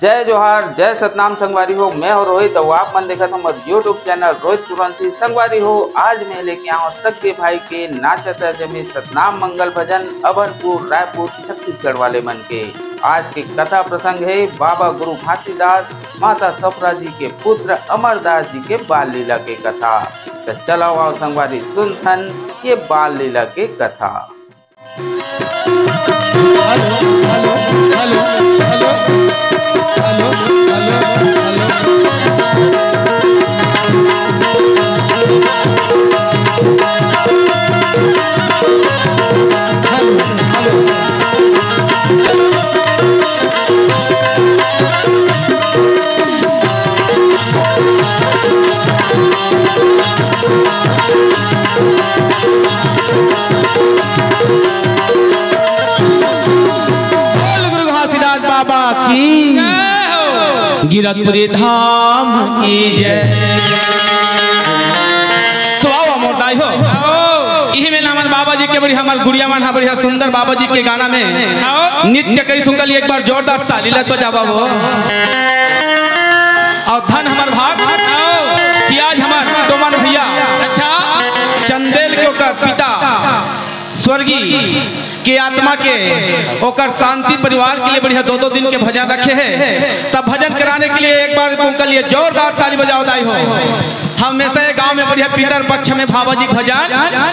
जय जोहार, जय सतनाम संगवारी हो। मैं हूं रोहित और आप मन देखा था हमारे यूट्यूब चैनल रोहित पुरान से संगवारी हो। आज मैं लेके आया हूं सग्गे भाई के नाचा तर्ज में सतनाम मंगल भजन अभनपुर रायपुर छत्तीसगढ़ वाले मन के। आज की कथा प्रसंग है बाबा गुरु घासी दास माता सफरा जी के पुत्र अमर दास जी के बाल लीला के कथा। तो चलो आओ संगवारी सुनथन ये बाल लीला के कथा। गिरौदपुरी धाम की जय। तो आओ मोटाई हो इही में नामन बाबा जी के बड़ी हमार गुड़िया मन हा बढ़िया सुंदर बाबा जी के गाना में नित्य करी सुनकर एक बार जोरदार ताली लत बजावा वो। और धन हमार भाग कि आज हमार तोमन भैया अच्छा चंदेल के ओकर पिता स्वर्गीय के आत्मा के ओकर शांति परिवार के लिए बढ़िया दो दो दिन के भजन रखे हैं। तब भजन कराने के लिए एक बार उनके लिए जोरदार ताली बजाओ दाई हो। हमेशा गांव में बढ़िया पितर पक्ष में बाबा जी भजन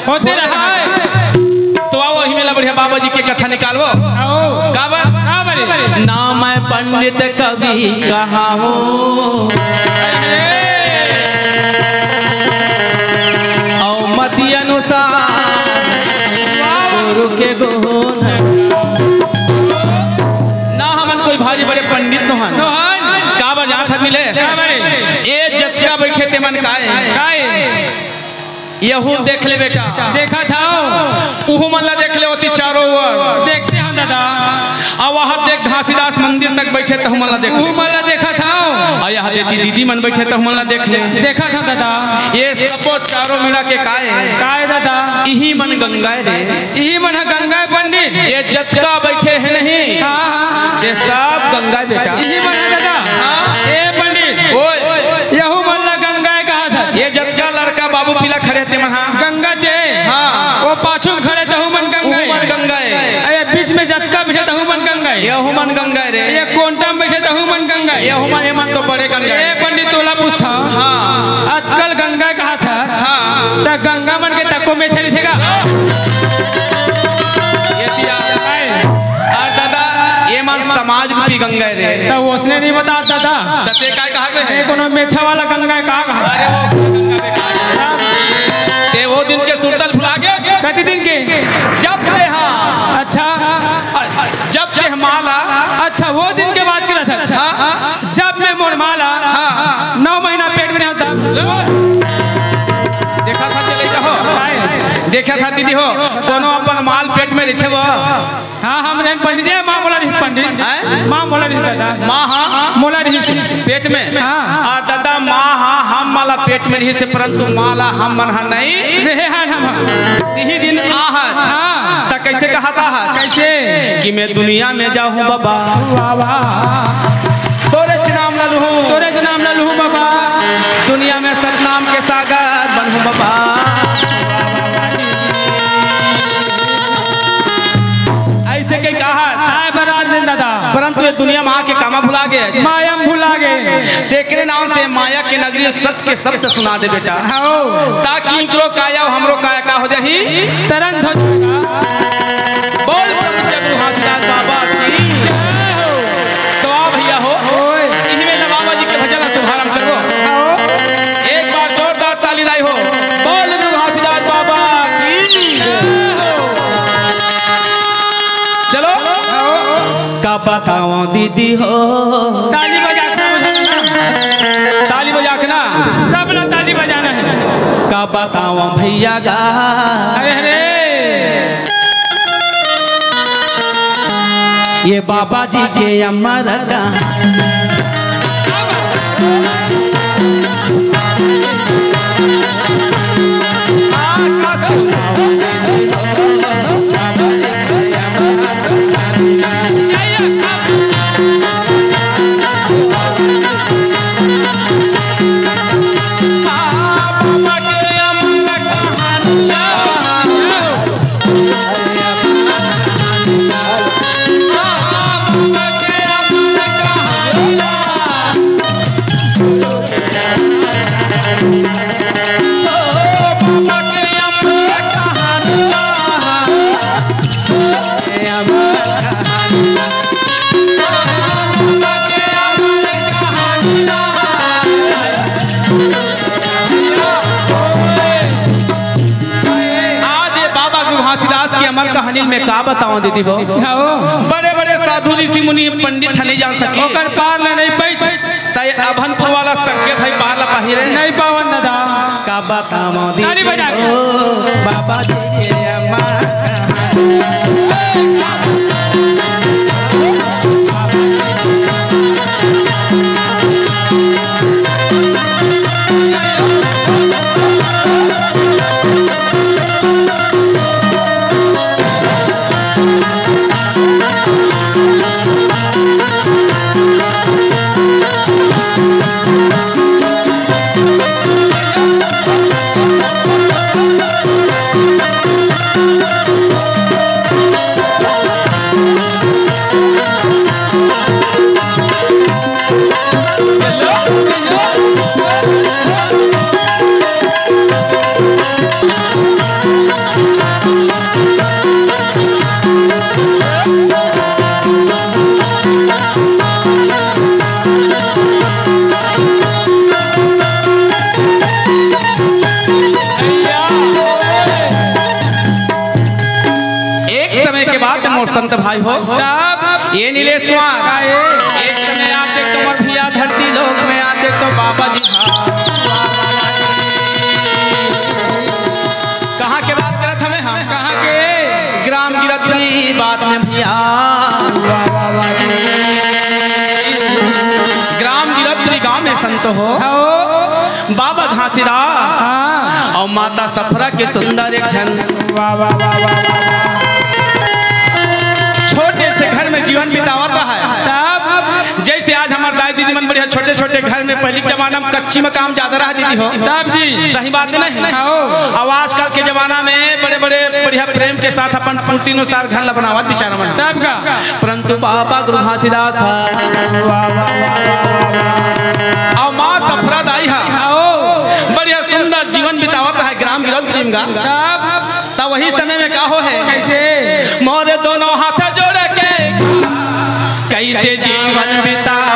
होते रहा है। तो आओ ही मेला बढ़िया बाबा जी की कथा निकालो। ना मैं पंडित कवि कहा हूँ के गोन। ना हमन कोई भारी बड़े पंडित नोहन काबर जात मिले ए जत्या बैठे ते मन काए यहू देख ले बेटा देखा था उहु मनला देख ले होती चारों ओर देखते हम दादा। अब वहां देख घासीदास मंदिर तक बैठे तो हमला देख उहु मनला देखा था। और यहां देती दीदी मन बैठे तो हमला देख ले देखा था दादा। ये सबो चारों मिला के काए दादा इही मन गंगाए रे इही मन गंगाए पंडित ये जत्ता बैठे है नहीं ये सब गंगाए बेटा इही मन दादा। हां ए पंडित ओए यहू मनला गंगाए कहा था ये जत्ता लड़का बाबू पिला खड़े थे मन गंगा जे। हां वो पाछू खड़े तो मन गंगाए मन गंगाए ए बीच में जत्ता बैठे तो मन गंगाए ये हुमन गंगाए रे ये कोंटम बैठे तो मन गंगाए ये हुमन ये मन तो बड़े गंगाए ए पंडित तोला पूछता। हां आजकल गंगा कहा था। हां त गंगा मन के तको में चली थेगा ये दिया आ दादा ये मन समाज रूपी गंगाए रे त उसने नहीं बता दादा तते काय कहा के कोनो मेछा वाला गंगाए का कहा। अरे वो गंगा बेटा ते वो दिन के सुरतल भुला गए कति दिन के जब ते हां अच्छा जब ते माला अच्छा वो दिन के बात कर रहा था। हां जब मैं मोर माला 9 महीना पेट में रहता देखा था चले जाओ देखा था दीदी हो कोनो अपन माल पेट में रखे वो। हां हम रहन पंडित जी मां बोला रिस पंडित मां बोला रिस दादा मां हां मोला रिस पेट में। हां और दादा मां हां हम माला पेट में रही से परंतु माला हम मन हा नहीं रहे हन हम यही दिन आ है। हां त कैसे कहा था कैसे कि मैं दुनिया में जाऊं बाबा बाबा तोरे नाम ला लूं बाबा दुनिया में सतनाम के सागर बनूं बाबा। ऐसे के कहा साय बरात ने दादा परंतु ये दुनिया मां के कामा भुला गए मायम भुला गए देखने नाम से माया के नगरी सत के शब्द सुना दे बेटा हो ताकि इनरो काया हमरो काया का हो जाहि तरंग हो जाएगा बोल गुरु घासीदास बाबा की। तो आ भैया हो इसमें बाबा जी के भजन का शुभारंभ करो एक बार जोरदार ताली दाई हो बोल गुरु घासीदास बाबा की। चलो का बताओ दीदी हो ताली बजा के ना सब लोग ताली बजाना है। का बताओ भैया गा अरे ये बाबा जी के अमर का अमर कहानी में का बताऊं दीदी वो बड़े बड़े साधु ऋषि मुनि पंडित हनी जान सके ओकर पार ले नहीं पई तय अभनपुर वाला सगे भाई पार ला पाही रे नहीं पावन दादा का बताऊं दीदी ताली बजा के बाबा जी के अम्मा संत भाई हो ये नीलेश कुमार एक समय आते तो मर भैया धरती लोक में आते तो बाबा जी कहाँ के बात करत हमें हम कहाँ के ग्राम गिरत की बात में भैया ग्राम गिरत की गाँव में संत हो बाबा घासी दास और माता सफरा के सुंदर एक झन जीवन बितावाता है तब जैसे आज हमारे दाई दीदी मन बढ़िया छोटे छोटे घर में पहले जमाना में कच्ची मकान ज्यादा रहा दीदी हो तब जी सही बात नहीं है और आजकल के जमाना में बड़े बड़े बढ़िया प्रेम के साथ अपन पंक्ति अनुसार घर ला बनावत बिचारा मन तब का परंतु बाबा गुरु घासी दास और माँ सफरा दाई है बढ़िया सुंदर जीवन बितावाता है ग्राम गिरौद प्रेम का तब वही समय में कहो है कैसे मोरे दोनों हाथ जोड़े के कैसे जीवन बितावा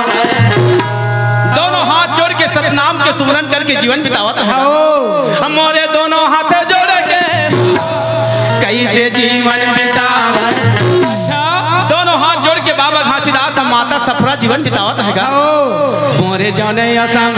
दोनों हाथ जोड़ के सतनाम के सुमरन करके जीवन बितावा हमारे दोनों हाथ जोड़ के कैसे जीवन बितावा दोनों हाथ जोड़ के बाबा घासी दास माता सफरा जीवन बितावा है मोरे जाने असम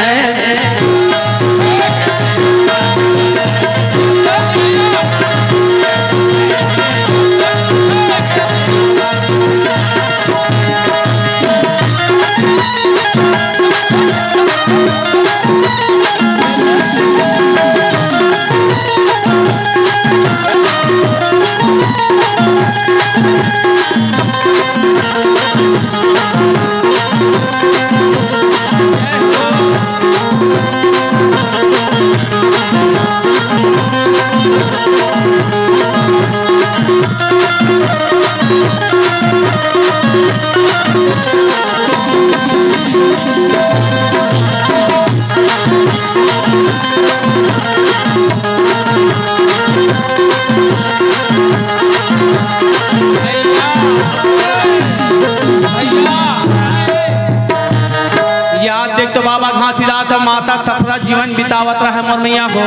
माता सफरा जीवन बितावत रहा मोर मैया हो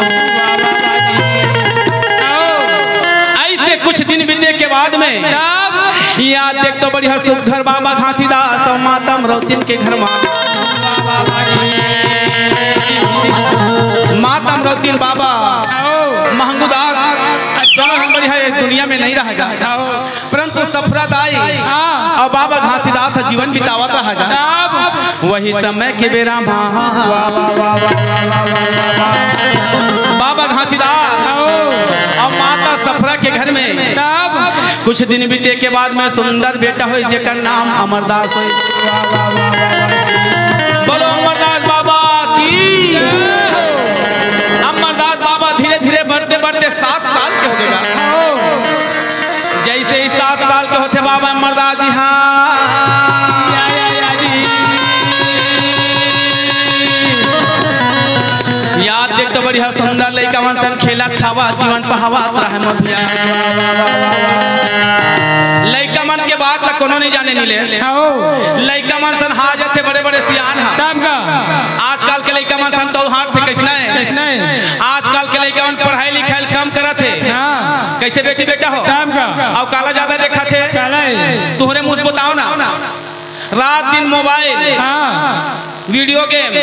ऐसे कुछ दिन बीते के बाद में याद देख तो बढ़िया सुखधर बाबा घासी दास और माता अमरावतीन के घर माँ माता अमरावतीन बाबा महंगूदास बढ़िया दुनिया में नहीं रहेगा परंतु सफरा दाई और बाबा घासी दास जीवन बितावत रहेगा वही समय के बेरा बाबा घासी दास और माता सफरा के घर में कुछ दिन बीते के बाद में सुंदर बेटा हो जेकर नाम अमर दास हो बोलो अमर दास बाबा की अमर दास बाबा धीरे धीरे बढ़ते बढ़ते 7 साल के हो गए जैसे ही 7 साल के होते बाबा अमर दास जी तो बढ़िया सुंदर लड़का वंशन खेला खावा जीवन पहावा रहे मधिया लड़का मन के बात ला कोनो नहीं जाने मिले लड़का वंशन हाजत है बड़े बड़े सियान है आजकल के लड़का वंशन तो हाथ से कैसना है आजकल के लड़का वन पढ़ाई लिखाई कम करते कैसे बेटी बेटा हो और काला ज्यादा देखा थे तुहरे मुझ बताओ ना रात दिन मोबाइल वीडियो गेम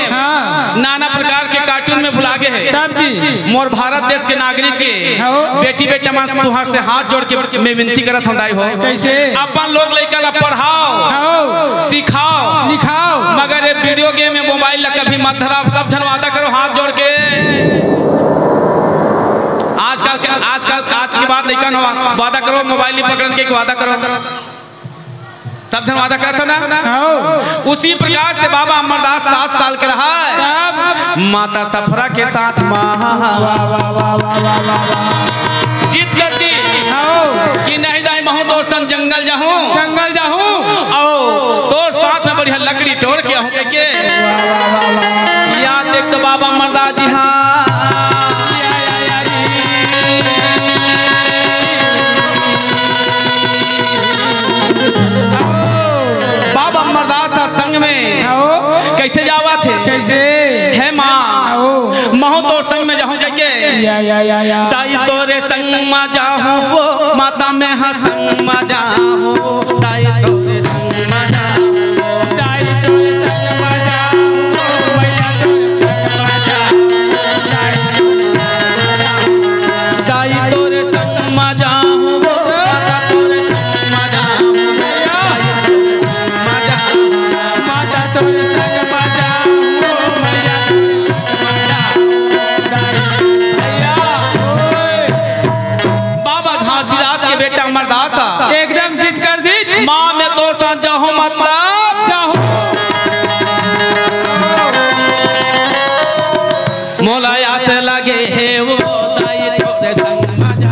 नाना प्रकार के कार्टून में भुलागे है मोर भारत देश के नागरिक के बेटी बेटा मन तुहार से हाथ जोड़ के मैं विनती करत हूं दाई हो कैसे अपन लोग लइका ला पढ़ाओ सिखाओ लिखाओ मगर ये वीडियो गेम में मोबाइल ला कभी मत धराओ सब जन वादा करो हाथ जोड़ के आज की बात लइकन हो वादा करो मोबाइल नहीं पकड़न के वादा करो सब जन वादा करता ना उसी प्रकार से बाबा अमर दास 7 साल का रहा है माता सफरा के साथ जीत करती कि नहीं जाए महू तो सन जंगल जाहूं आओ तो साथ में बढ़िया लकड़ी तोड़ के आऊं के याद देख तो बाबा अमर दास जी हाँ कैसे जावा थे कैसे है माँ महो तो संग में जाऊं जाके ताई तोरे संग में जाऊं वो माता में हसंग में जाऊं ताई तोरे संग में जाऊं ताई तोरे संग में जाऊं मैया तोरे संग में जाऊं ताई तोरे संग में जाऊं वो माता तोरे संग में जाऊं माता तोरे एकदम जिद कर दी माँ में तो चाहूं मतलब चाहूं मोलाया से लगे है वो ताई तोरे संग में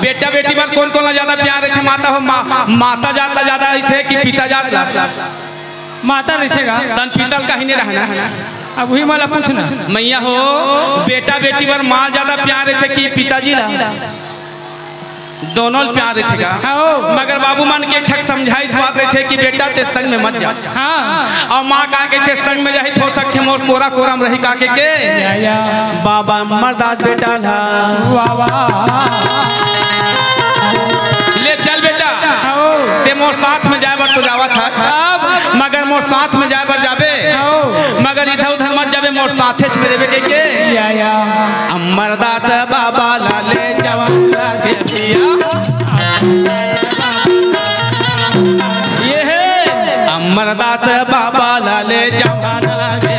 बेटा बेटी बार कौन कौन ज्यादा प्यार है माता हो माता ज्यादा ज्यादा है कि पिता ज्यादा माता रहेगा तन पीतल का ही नहीं रहना अब वही माला पूछना मैया हो बेटा बेटी बार माँ ज्यादा प्यार है कि पिताजी दोनों प्यार रहेगा मगर बाबू मान के ठक समझाई इस बात रहे थे कि बेटा ते संग में मत जा और माँ कहा के थे संग में जाहित हो सकते मोर कोरा कोरा में रही कहा के बाबा अमर दास बेटा था ले चल बेटा ते मोर साथ में जाए बार तो जावा था मगर मोर साथ में जाए बार जावे मगर इधर उधर मत जावे मोर साथे मेरे बेटे के अमर दास बाबा लाले ये है अमर दास बाबा लाले जवान लागे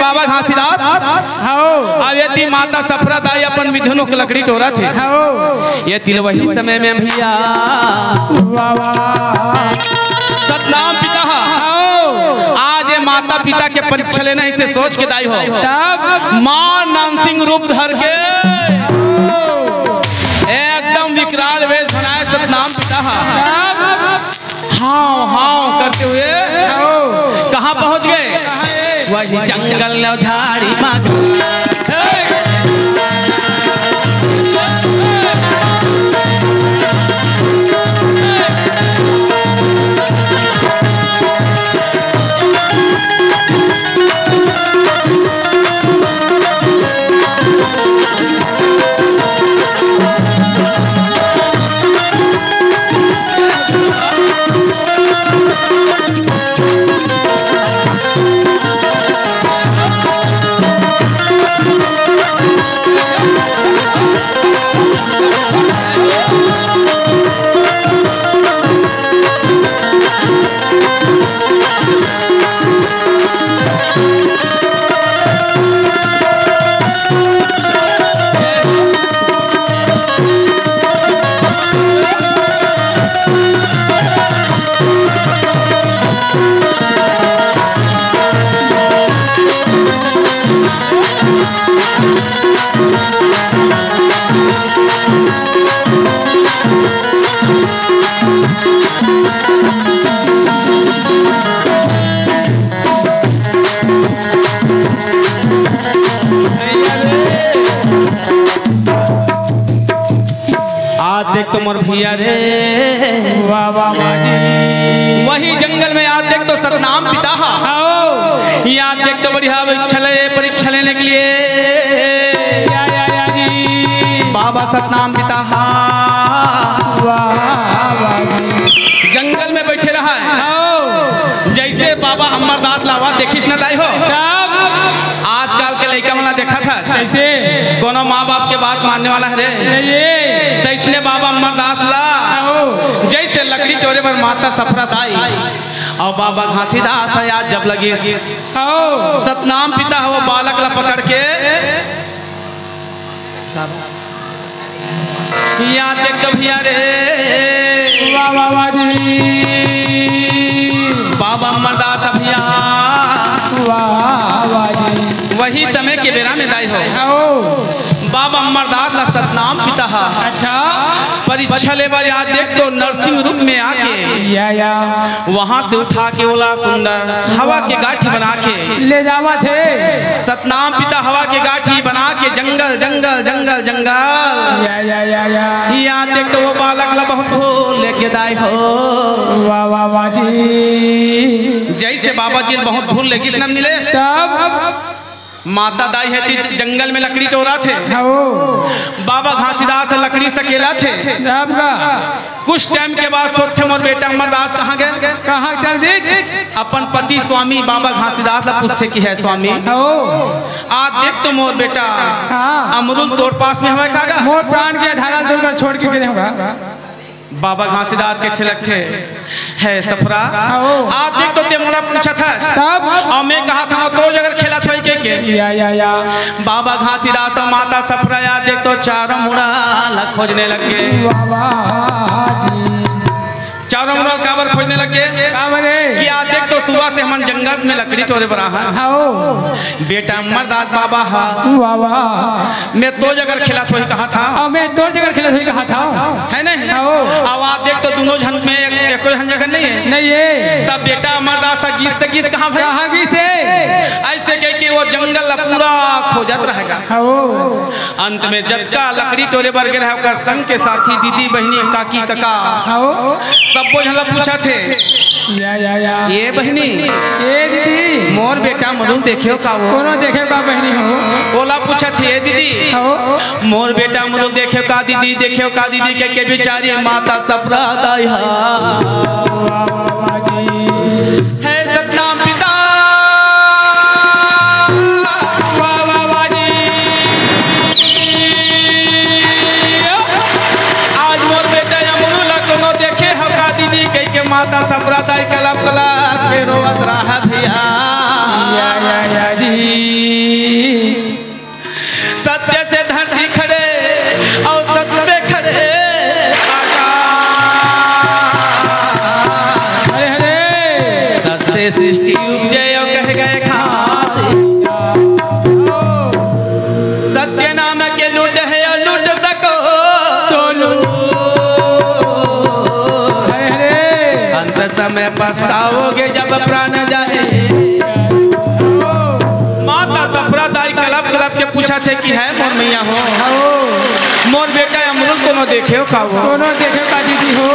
बाबा घासीदास अब यति माता सफरा दाई अपन विधुनों के लकड़ी टोरा थे ये तिल वही समय में भैया सतनाम पिता आज ये माता पिता के पंच छले नहीं से सोच के दाई हो मां नानसिंह रूप धर के एकदम विकराल वेश बनाए सतनाम पिता हाँ हाँ करते हुए कहाँ पहुँच गए वही जंगल में झाड़ी मांगो देख तो मोर भैया रे वही जंगल में याद देख तो सतनाम पिता याद देख तो बढ़िया परीक्षा लेने के लिए बाबा सतनाम पिता जंगल में बैठे रहा है जैसे बाबा अमर दास लावा देखिस न दाई हो आजकल के लड़का वाला देखा था जैसे कोनो माँ बाप के बात मानने वाला है रे तो इसने बाबा अमर दास ला जैसे लकड़ी चोरे पर माता सफरा दाई और बाबा घासी दास है आज जब लगी सतनाम पिता हो बालक ला पकड़ के याद देख तो भैया रे बाबा अमर दास भैया वही समय के बेरा में दाई हो बाबा अमर दास ला सतनाम पिता अच्छा परीक्षा ले बार याद देख तो नर्सिंग रूम में आके वहाँ से उठा के ओला सुंदर हवा के गाठी बना के ले जावा थे सतनाम पिता हवा के गाठी बना के जंगल जंगल जंगल जंगल याद देख तो वो बालक ला बहुत हो लेके दाई हो वाह वाह वाह जी जैसे बाबा जी बहुत भूल लेकिन न मिले तब माता दाई है ती जंगल में लकड़ी चोरा थे बाबा घासीदास लकड़ी सकेला थे कुछ टाइम के बाद सोचे मोर बेटा अमर दास कहाँ गए कहाँ चल दे अपन पति स्वामी बाबा घासीदास ला पूछते की है स्वामी आज देख तो मोर बेटा अमरुद तोर पास में हमें कहा मोर प्राण के धारा जोड़कर छोड़ के गए होगा बाबा घासीदास के थिलक थे है सफरा आज देख तो ते मोरा पूछा था तब और मैं कहा था तो जगह खेला था के या बाबा घासीदास माता सफरा याद देख तो चारों मुड़ा खोजने लग गए चारों मुड़ा काबर खोजने लग गए कि आज देख तो सुबह से हम जंगल में लकड़ी चोरे बरा है बेटा अमरदास बाबा हा मैं दो जगह खेला था कहा था मैं दो जगह खेला था कहा था है नहीं आवाज देख तो दोनों झन में एक कोई जगह नहीं है नहीं है तब बेटा अमरदास गीस तक गीस कहाँ है ऐसे कह के वो जंगल पूरा खोजत रहेगा अंत में जतका लकड़ी टोरे बर गए रहे संग के साथी दीदी बहनी काकी कका सब को झला पूछा थे ये बहनी ये दीदी मोर बेटा मरुद देखियो का वो कोनो देखियो का बहनी हो ओला पूछा थी ये दीदी मोर बेटा मरुद देखियो का दीदी के बेचारी माता सफरा दाई है सतनाम पिता आज मोर बेटा अमरू ला कोनो देखे हो का दीदी के माता सफरा दाई कला कला के रोवत रहा भैया पछताओगे जब प्राण जाए माता सफरा दाई कलब कलब के पूछा थे कि है मोर मैया हो मोर बेटा अमरुद कोनो देखे हो का वो कोनो देखे का दीदी हो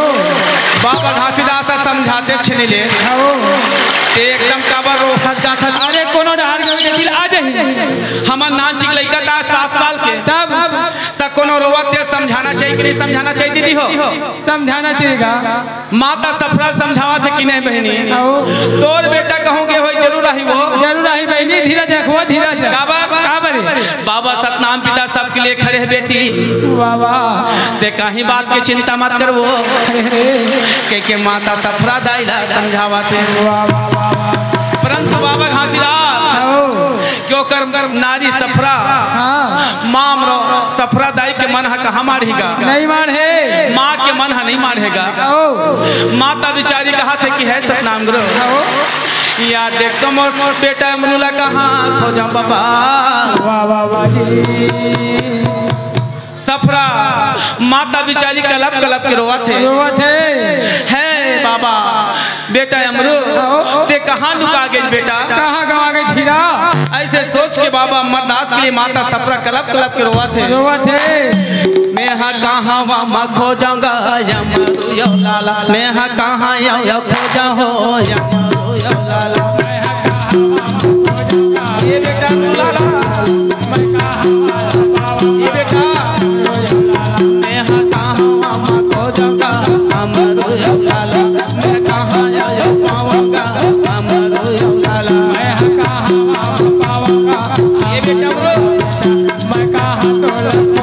बाबा घासीदास समझाते छने ले एकदम काबर रो खच गाथा अरे कोनो डहार के दिल आ जाहि हमर नानचिक लइका था 7 साल के तब तक कोनो रोवत समझाना चाहिए कि नहीं समझाना चाहिए दीदी हो समझाना चाहिएगा माता सफरा समझावा थे कि नहीं बहनी तोर बेटा कहूंगे होई जरूर आही बहनी धीरज रखो धीरज काबर बाबा सतनाम पिता सबके लिए खड़े है बेटी वाह वाह ते काहे बात की चिंता मत करबो के माता सफरा दाई ला समझावा थे परंतु बाबा घासीदास क्यों कर नारी सफरा माम रो सफरा दाई के मन कहाँ मारेगा नहीं मारे माँ के मन नहीं मारेगा माता बिचारी कहा थे कि है सतनाम गुरु याद देख तो मोर बेटा मनुला कहाँ खोजा बाबा सफरा माता बिचारी कलब कलब के रोवा थे है बाबा बेटा अमरू ते कहाँ लुका गई बेटा कहाँ गवा गई छिरा ऐसे सोच के बाबा अमरदास के लिए माता सफरा कलब कलब के रोवा थे। मैं हा कहाँ बाबा खो जाऊंगा लाला, मैं हा कहाँ खो जाओ लाला। ये बेटा लाला, ये बेटा मैं हा कहाँ बाबा खो जाऊंगा लाला, मैं कहाँ पाऊंगा लाला, मैं कहाँ पाऊंगा। ये बेटा मैं कहाँ खो जाऊंगा।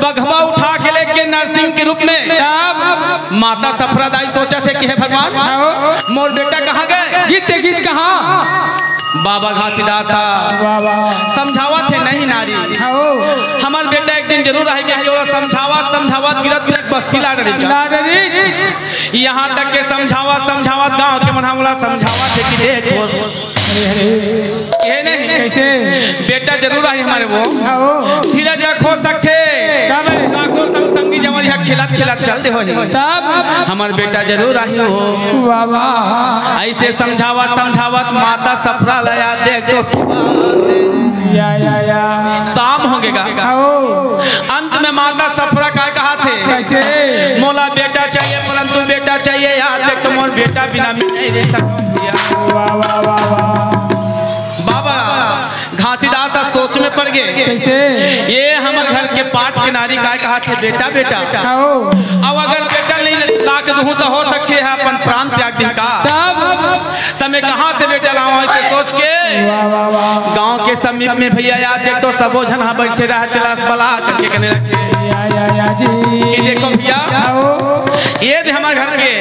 बघवा उठा के लेके नरसिंह के रूप में माता सफरा दाई सोचा थे कि हे भगवान मोर बेटा कहाँ गए, गीते गीच कहाँ। बाबा घासीदास समझावा थे नहीं नारी, हमार बेटा एक दिन जरूर आएगा। समझावत गिरत गिरत बस्ती ला डरी, यहाँ तक के समझावत गाँव के मनावला समझावा थे कि देख ये नहीं कैसे बेटा जरूर आई हमारे वो धीरा जा खो सकते संगी जमर यहाँ खिला खिला चल दे हो हमार बेटा जरूर आई हो। ऐसे समझावत माता सफरा लया देख दो शाम होगेगा। अंत में माता सफरा का कहा थे कैसे मोला बेटा चाहिए परंतु बेटा चाहिए यहाँ देख तो मोर बेटा बिना नहीं दे सकता। घासीदास सोच में पड़ गए कैसे ये हमारे घर के पाठ के नारी काय कहा थे बेटा बेटा अब अगर बेटा नहीं ला के दूँ तो हो सके है अपन प्राण त्याग दिन का तब कहाँ से बेटा लाऊं। ऐसे सोच के गांव के समीप में भैया याद देख तो सबो जन यहाँ बैठे रहते लाश बला करके कहने लगे कि देखो भैया ये थे हमारे घर के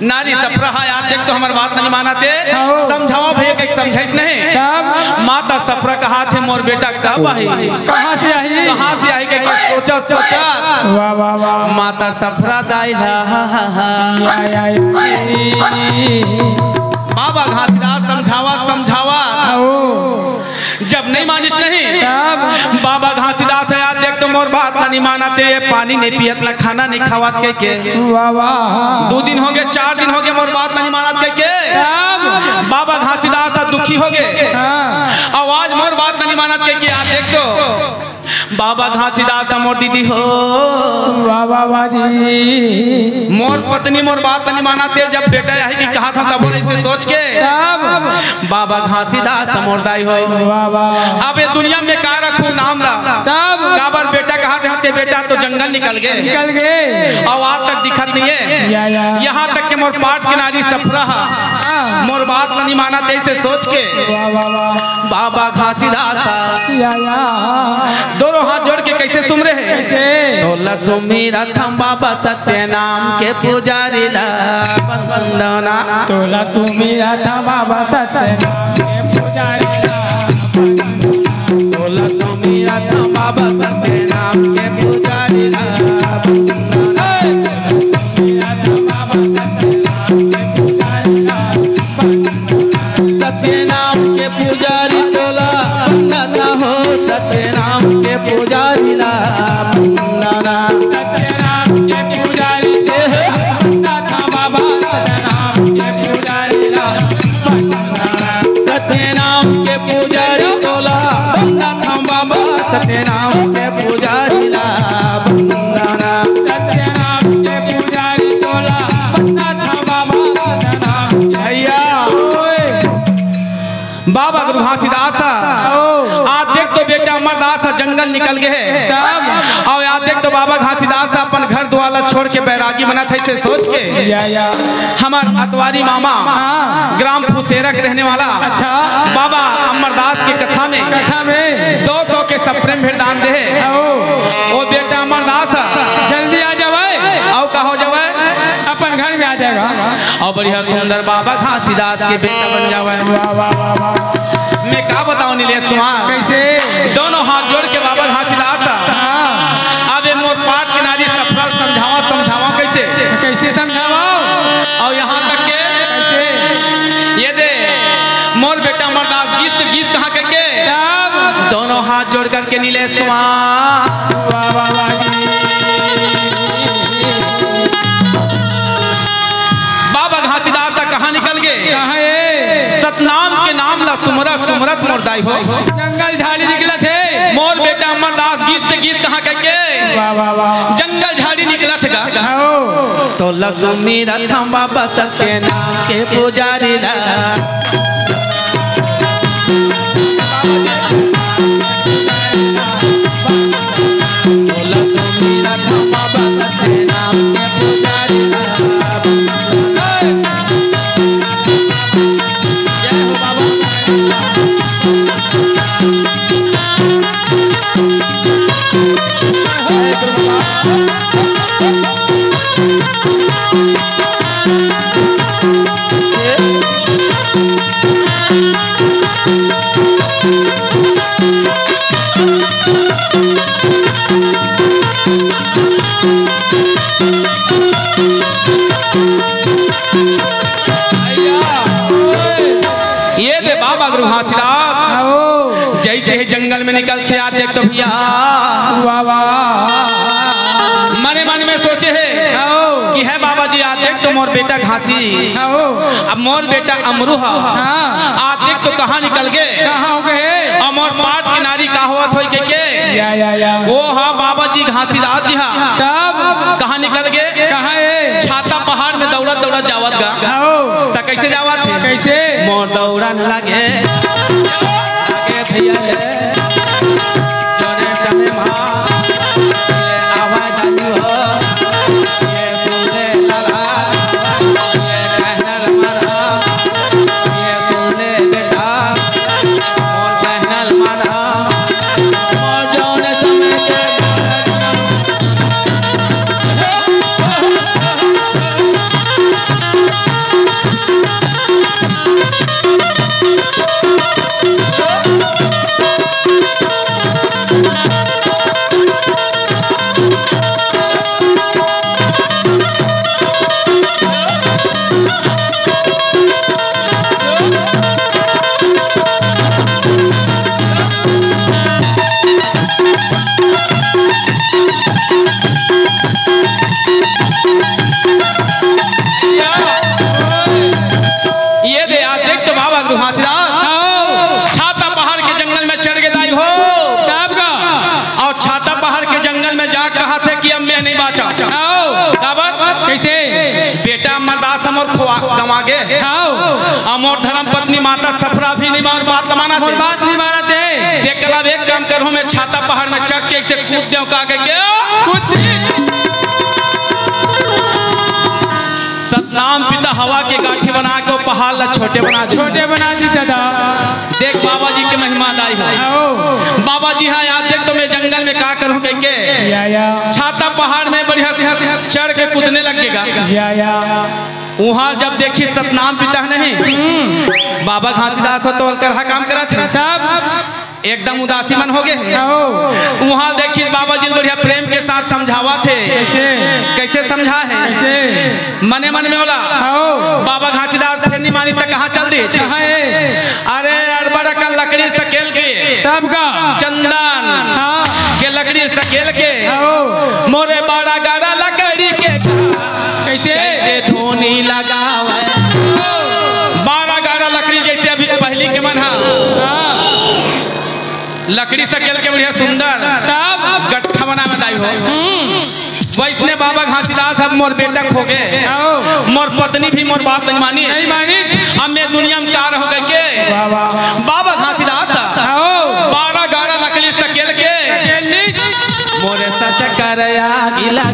नारी सफरा याद देख तो हमारे बात नहीं मानाते समझाओ भैया एक समझाइश नहीं। माता सफरा कहा थे मोर बेटा कब आई कहाँ से आई के सोचा माता सफरा दाई बाबा घासीदास समझावा जब नहीं मानिश नहीं। बाबा घासीदास याद देख तुम और बात नहीं मानाते पानी नहीं पियत ना खाना नहीं खावत के 2 दिन हो गए 4 दिन हो गए मोर बात नहीं मानत के बाबा घासीदास दुखी हो गए आवाज मोर बात नहीं मानत के याद देख तो बाबा घासीदास मोर दीदी हो जी मोर पत्नी मोर बात नहीं मानाते जब बेटा यही की कहा था तब ऐसे सोच के बाबा घासीदास मोर दाई हो अब ये दुनिया में का रखूं नाम ला तब काबर बेटा जंगल निकल गए और आप तक दिखत नहीं है। यहाँ तक के मोर पाठ किनारी सफरा मोर बात नहीं माना जैसे सोच के बाबा घासीदास दोनों हाथ जोड़ के कैसे सुन रहे हैं तोला सुमीरा थम बाबा सत्यनाम के पुजारी ला वंदना तोला सुमीरा थम बाबा सत्यनाम के पुजारी ला तोला सुमीरा थम बाबा सत्यनाम के पुजारी ला निकल गए और आप देख तो बाबा घासीदास अपन घर द्वारा छोड़ के बैरागी बना थे से सोच के हमार अतवारी मामा ग्राम फुसेरा के रहने वाला अच्छा बाबा अमर दास की कथा में 200 के सप्रेम भेंट दान दे ओ बेटा अमर दास जल्दी आ जावे और कहो जावे अपन घर में आ जाएगा और बढ़िया सुंदर बाबा घासीदास के बेटा बन जावे। मैं क्या बताऊं नीलेश तुम्हारा कैसे दोनों हाथ जोड़ के बाबा घासीदास अबे मोर पाठ किनारी सफल समझावा कैसे कैसे समझावा और यहाँ तक के कैसे ये दे मोर बेटा अमरदास गीत गीत कहाँ करके दोनों हाथ जोड़ करके नीलेश तुम्हारा बाबा घासीदास कहाँ निकल गए सतनाम के नाम ला सुमरा सुमरत मोर दाई हो जंगल झाड़ी निकला थे मोर बेटा अमर दास गीत गीत कहाँ करके जंगल झाड़ी निकला था तो लक्ष्मी रथम बाबा सत्यनाम के पुजारी ला जंगल में निकल से आते तो भैया मने मन में सोचे है कि है बाबा जी आते तो मोर बेटा घासी अब मोर बेटा अमरूहा आते तो कहाँ निकल गए और मोर पाठ किनारी का हुआ था के वो हाँ बाबा जी घासीदास जी हाँ कहाँ निकल गए छाता पहाड़ में दौड़ा दौड़ा जावत गा तो कैसे जावत थे कैसे मोर दौड़न लगे भैया माता सफरा भी नहीं बात माना थे देख कल अब एक काम करूँ मैं छाता पहाड़ में चढ़ के इसे कूद दे सतनाम पिता हवा के गाठी बना के पहाड़ ला छोटे बना दी दादा। देख बाबा जी के महिमा लाई है बाबा जी हाँ याद देख तो मैं जंगल में का करूँ के छाता पहाड़ में बढ़िया चढ़ के कूदने लगेगा। वहाँ जब देखी सतनाम पिता नहीं बाबा घासीदास तो काम करा था एकदम उदासी मन हो गए। वहाँ देखिए बाबा जी बढ़िया प्रेम के साथ समझावा थे कैसे समझा है मने मन में बोला बाबा घासीदास फिर नहीं मानी तक कहाँ चल दी। अरे अरबड़ा का लकड़ी सकेल के तब का चंदन के लकड़ी सकेल के मोरे बड़ा गाड़ा लकड़ी के कैसे धोनी लगा बाड़ा गाड़ा लकड़ी जैसे अभी पहली के मन लकड़ी सकेल के बढ़िया सुंदर गट्ठा बना बताई हो वैसने बाबा घासीदास अब मोर बेटा खो गए मोर पत्नी भी मोर बात नहीं मानी अब मैं दुनिया में कार हो गए बाबा घासीदास बारा गारा लकड़ी सकेल के मोरे सच करया गिला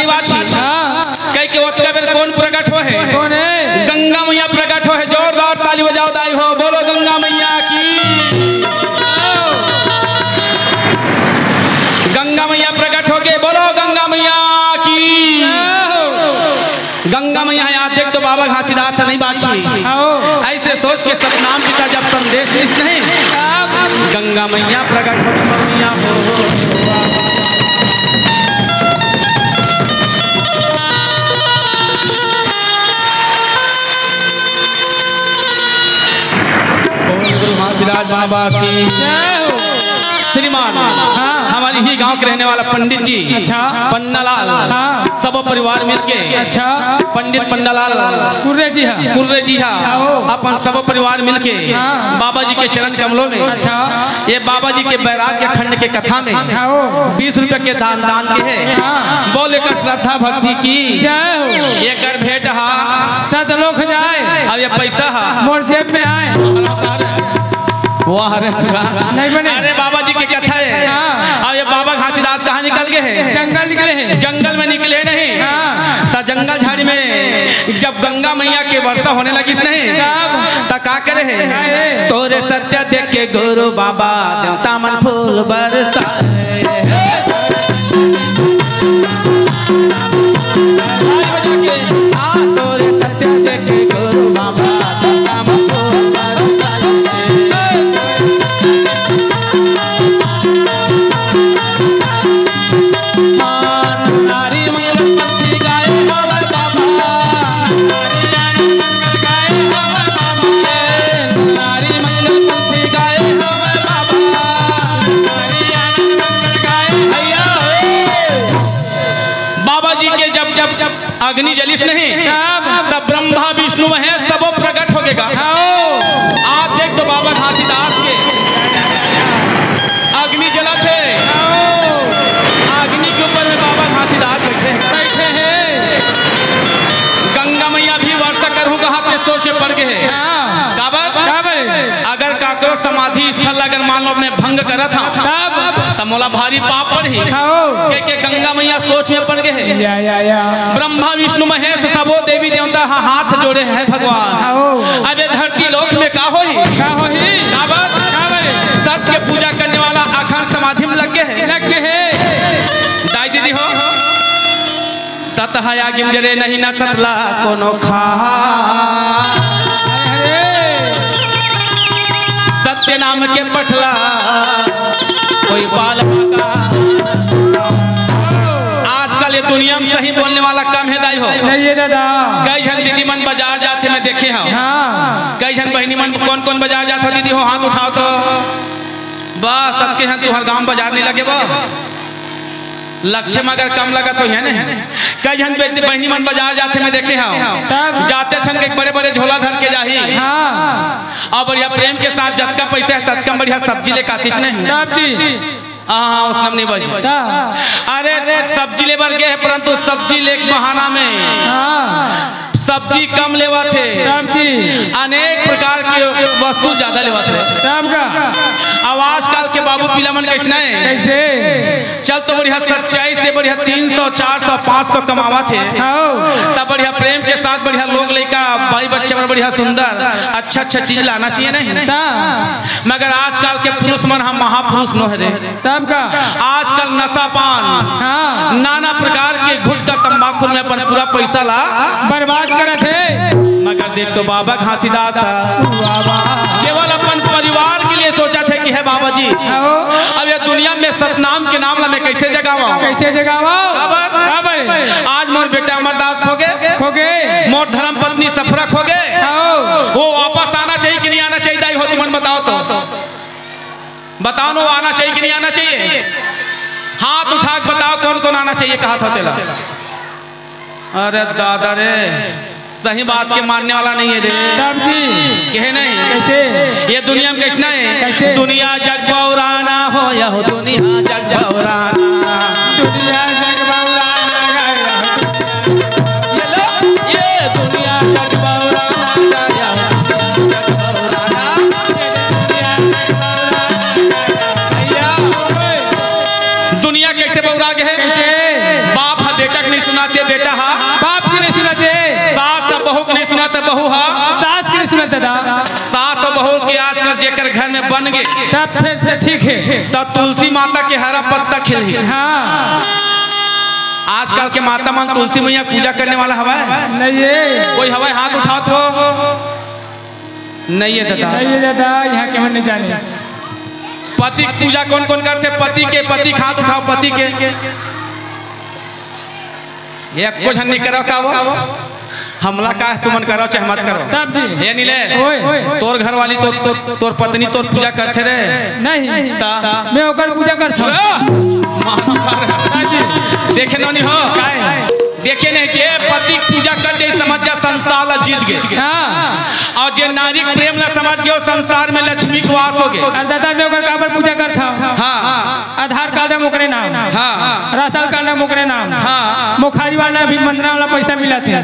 गंगा मैया प्रकट हो है जोरदार ताली बजाओ दाई हो बोलो गंगा मैया की। गंगा मैया प्रकट हो गए बोलो गंगा मैया की। गंगा मैया याद देख तो बाबा घासीदास नहीं बाची ऐसे सोच के सतनाम पिता जब संदेश इस नहीं गंगा मैया प्रकट हो मैया हो बाबा की श्रीमान हमारे ही गांव के रहने वाला पंडित जी पन्नालाल सब परिवार मिलके पंडित पन्नालाल कुर्रे जी हा अपन सब परिवार मिलके बाबा जी के चरण कमलों में ये बाबा जी के बैराग के खंड के कथा में 20 रुपए के दान के है बोले का श्रद्धा भक्ति की ये कर भेंट हा सत लोग जाए और ये पैसा हा मोर जेब में आए वाह नहीं बने। अरे बाबा जी की कथा है अब ये बाबा घासीदास कहाँ निकल गए हैं जंगल में निकले नहीं ता जंगल झाड़ी में जब गंगा मैया के वर्षा होने लगी नहीं ता का करे है तोरे सत्य देख के गुरु बाबा देवता मन फूल बरसा अग्नि जलिस नहीं तब ब्रह्मा विष्णु है सब प्रकट हो गएगा। आप देख तो बाबा घासीदास के अग्नि जला थे अग्नि के ऊपर में बाबा घासीदास बैठे हैं गंगा मैया भी वर्षा करूँ कहा सोचे पड़ गए अगर काकरो समाधि स्थल लग अगर मान लो अपने भंग करा था तब मोला भारी पाप पड़ी के गंगा मैया सोच में पड़ गए। ब्रह्मा विष्णु महेश सबो देवी देवता हाथ जोड़े हैं भगवान। अब धरती लोक में का होई सत्य पूजा करने वाला अखंड समाधि में लग गए। दाई दीदी हो सत हया गिमजरे नहीं न सतला कोनो खा सत्य नाम के पठला कोई पाल का। आजकल ये दुनिया में सही बोलने वाला कम है दाई हो। कई जन दीदी मन बाजार जाते मैं देखे हूँ। कई जन बहनी मन कौन कौन बाजार जाता दीदी हो हाथ उठाओ तो बस सबके हैं तू हर गाँव बाजार नहीं लगे बस लक्ष्य मगर कम लगा तो है ना। कई जन बहनी मन बाजार जाते में देखे हाँ। जाते संग एक बड़े बड़े झोला धर के जाही हाँ। और बढ़िया प्रेम के साथ जतका पैसा है ततका बढ़िया सब्जी ले कातिश नहीं हाँ उसने नहीं बजी। अरे सब्जी ले बर गए परंतु सब्जी ले बहाना में सब्जी कम लेवा थे अनेक प्रकार के वस्तु ज्यादा लेवा थे। आजकल के बाबू पीलामन कैसे कैसे चल तो बढ़िया सच्चाई से बढ़िया 300 400 500 कमावा थे तब बढ़िया प्रेम के साथ बढ़िया लोग लेकर भाई बच्चे पर बढ़िया सुंदर अच्छा अच्छा चीज लाना चाहिए नहीं। मगर आजकल के पुरुष मन हम महापुरुष न है। आजकल नशा पान नाना प्रकार के गुटखा तंबाकू में अपन पूरा पैसा ला बर्बाद करते। मगर देख तो बाबा घासी दास केवल अपन परिवार के लिए सोचा थे कि है बाबा जी अब ये दुनिया में सतनाम के नाम ला मैं कैसे जगावा कैसे जगावा। आज मोर बेटा अमर दास खो गए मोर धर्म पत्नी सफरा खो गए वो वापस आना चाहिए कि नहीं आना चाहिए दाई हो तुमन बताओ तो बताओ ना आना चाहिए कि नहीं आना चाहिए हाथ उठा के बताओ कौन कौन आना चाहिए कहा था तेला। अरे दादा रे सही बात के मानने वाला नहीं है रे कहे नहीं कैसे ये दुनिया में कैसना है। दुनिया जग बौराना हो या हो दुनिया जग बौराना दुनिया जग बौराना ये लो ये दुनिया जग बौराना या हो जग बौराना दुनिया कैसे बौरा गए। बाप हा बेटा नहीं सुनाते बेटा हा बाप नहीं सुनाते नहीं सुनाता बहू हा सास के सुनाता सास और बहू के आजकल जेकर घर में बन गए तब फिर ठीक है तब तुलसी माता के हरा पत्ता खिली हाँ। आजकल के माता मान तुलसी मैया पूजा करने वाला हवा है नहीं है कोई हवा हाथ उठा तो नहीं है दादा यहाँ के मन नहीं जाने। पति पूजा कौन कौन करते पति हाथ उठाओ पति के एक कुछ नहीं करो का वो हमला का है तुमन करो चाहे मत करो ये नीले तोर घर वाली तोर पत्नी तोर पूजा करते रहे नहीं ता मैं होकर पूजा करता हूँ देखे नहीं हो देखे नहीं जे पति पूजा कर दे समझ जा संसार ला जीत गए और जे नारी प्रेम ला समझ गए संसार में लक्ष्मी को वास हो गए। दादा मैं होकर काबर पूजा करता हूँ आधार कार्ड मुकरे नाम राशन कार्ड मुकरे नाम मुखारी वाला भी मंदरा वाला पैसा मिला थे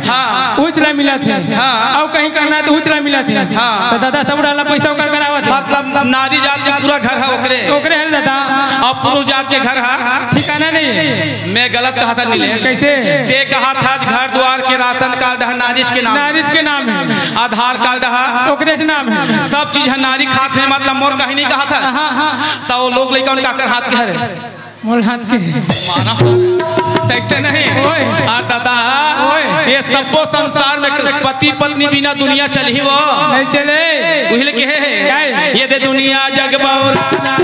उचला मिला थे और कहीं करना तो उचला मिला थे तो दादा सब वाला पैसा उकर करावा थे मतलब नारी जात के पूरा घर है ओकरे ओकरे है दादा और पुरुष जात के घर है ठिकाना नहीं। मैं गलत कहा था नीले कैसे ते कहा था घर द्वार के राशन कार्ड है नारिश के नाम है आधार कार्ड है ओकरे से नाम है सब चीज है नारी खात है मतलब मोर कहीं नहीं कहा था तो लोग लेकर उनका कर हाथ के हाथ के माना तैसे नहीं और दादा ये सबो संसार में पति पत्नी बिना दुनिया चल ही वो नहीं चले उहिले के है ये दे दुनिया जग बौराना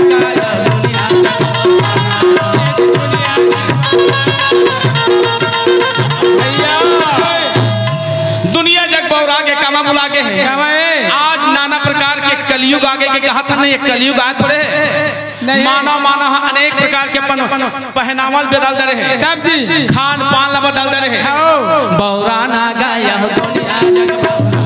दुनिया जग बौरा के कामा बुला के है। आज नाना प्रकार के कलयुग आगे के कहा था नहीं कलयुग आ थोड़े माना अनेक प्रकार के पहनावल बदल दे रहे हैं खान पान बदल दे रहे हैं। बौराना गाया हो दुनिया जग बौराना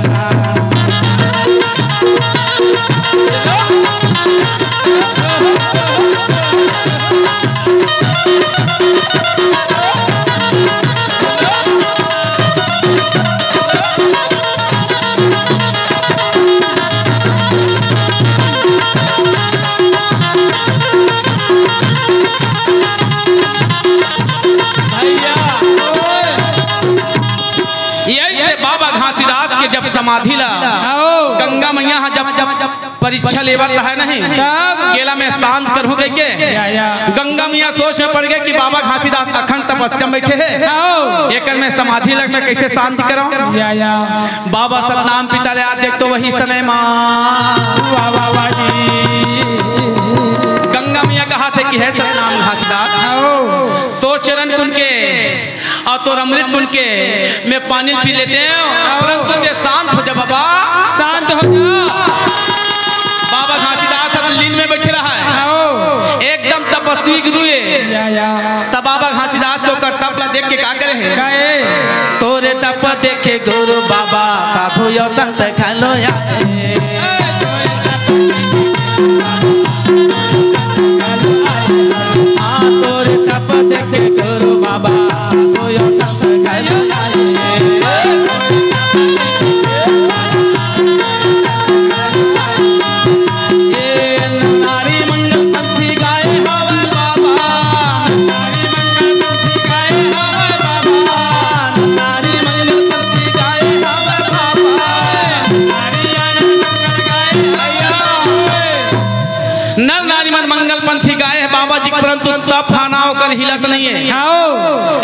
के जब समाधि ला गंगा मैया जब जब परीक्षा लेवा है नहीं केला में शांत कर के गंगा मैया सोच में पड़ गए कि बाबा घासीदास अखंड तपस्या बैठे है एक में समाधि लग में कैसे शांति कराऊं। बाबा सतनाम पिता ले आज देख तो वही समय माँ गंगा मैया कहा थे कि है सतनाम घासीदास तो चरण उनके और तो अमृत उनके मैं पानी पी लेते हैं परंतु शांत हो जा बाबा शांत हो जा। बाबा घासीदास अब लीन में बैठे रहा है एकदम तपस्वी गुरु तब बाबा घासीदास को करता देख के क्या करे तोरे तप देखे गुरु बाबा साधु यो संत खालो तोरे तप देखे गुरु बाबा हिलत नहीं है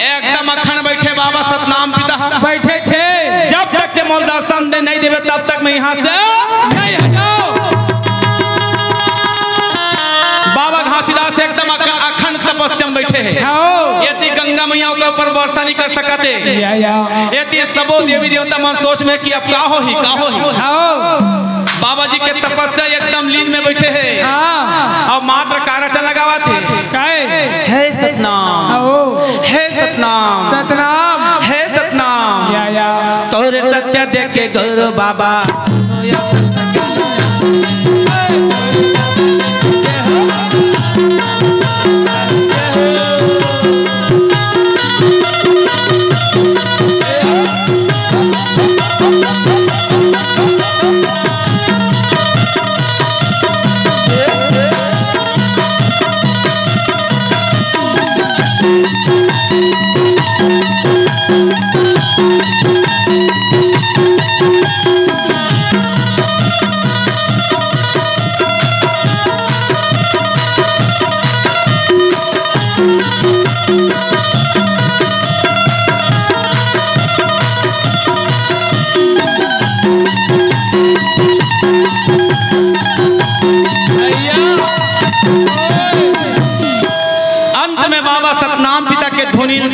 एकदम अखंड बैठे बाबा सतनाम पिता बैठे छे जब तक के मोल दर्शन दे नहीं देवे तब तक मैं यहाँ से नहीं हटाओ। बाबा घासीदास एकदम अखंड तपस्या में बैठे हैं यदि गंगा मैया के ऊपर वर्षा नहीं कर सकते यदि सबो देवी देवता मन सोच में कि अब का हो ही बाबा जी के तपस्या एकदम लीन में बैठे हैं और मात्र कारटा लगावा थे है सतनाम है सतनाम सतनाम है सतनाम तोरे सत्य देख के गुरु बाबा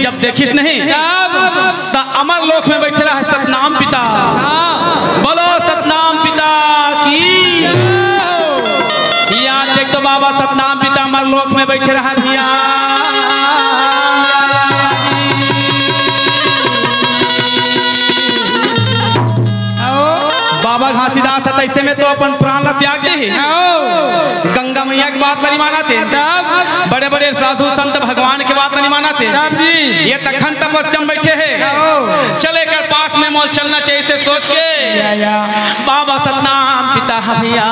जब देखिस नहीं तो अमर लोक में बैठे रहा है सतनाम पिता बोलो सतनाम पिता की यहाँ देख तो बाबा सतनाम पिता अमर लोक में बैठे रहा भैया बाबा घासीदास ऐसे में तो अपन प्राण त्याग दे गंगा मैया की बात नहीं माना थे बड़े बड़े साधु संत भगवान के बात नहीं माना थे ये तखन तपस्या बैठे हैं चले कर पास में मोल चलना चाहिए से सोच के बाबा सतनाम पिता भैया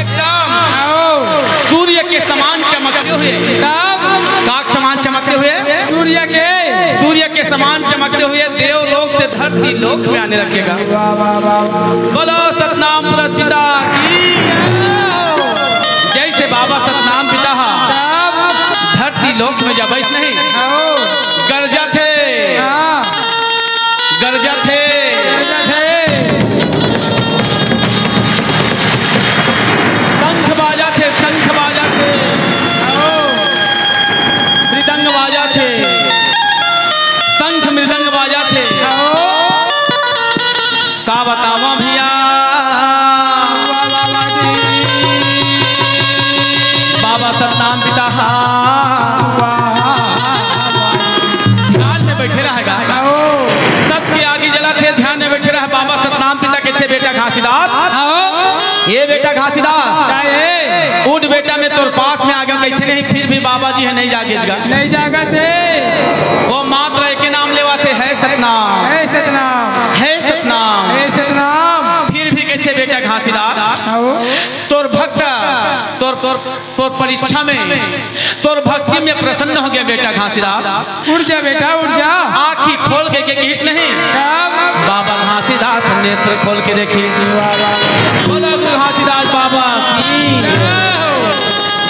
एकदम सूर्य के समान चमकते हुए काक समान चमकते हुए सूर्य के समान चमकते हुए देवलोक से धरती लोक में आने लगेगा बोलो सतनाम पिता की जैसे बाबा सतनाम पिता धरती लोक में जब ऐसे नहीं गर्जा थे शंख बाजा थे मृदंग बाजा थे का बतावा भैया बाबा सतनाम पिता ध्यान में बैठे रहेगा सबके आगे जला थे ध्यान में बैठे रहा बाबा सतनाम पिता कैसे बेटा घासीदास ये बेटा घासीदास उठ बेटा में तोर पास में आ गया कैसे नहीं फिर भी बाबा जी है नहीं जागेगा वो मात्र एक नाम लेवा थे है सतनाम फिर भी कैसे बेटा घासीदास तोर भक्त तोर तो परीक्षा में तोर भक्ति में प्रसन्न हो गया बेटा घासीदास। उठ जा बेटा उठ जा, आँखी खोल के किस नहीं बाबा घासीदास नेत्र खोल के देखी। बोलो घासीदास बाबा